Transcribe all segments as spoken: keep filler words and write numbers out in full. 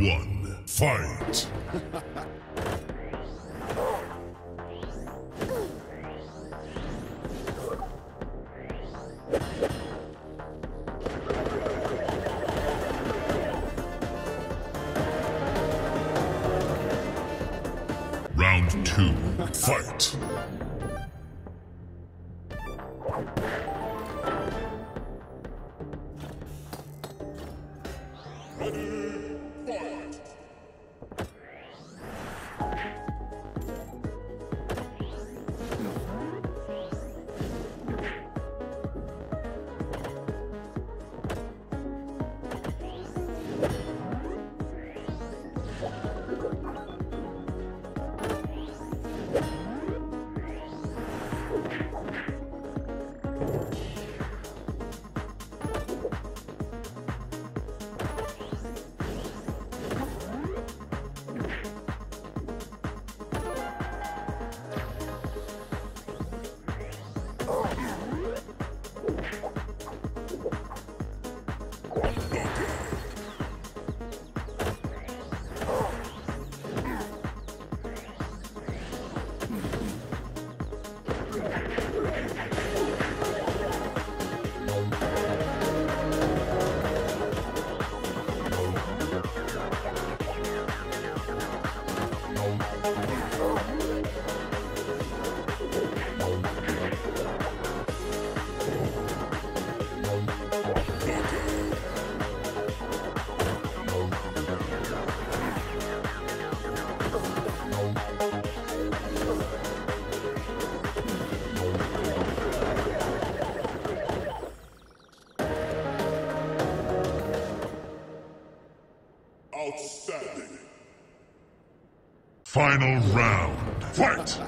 One, fight! Round two, fight! Outstanding. Final round. Fight!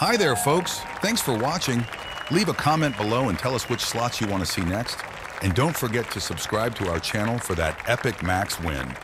Hi there, folks. Thanks for watching. Leave a comment below and tell us which slots you want to see next. And don't forget to subscribe to our channel for that epic max win.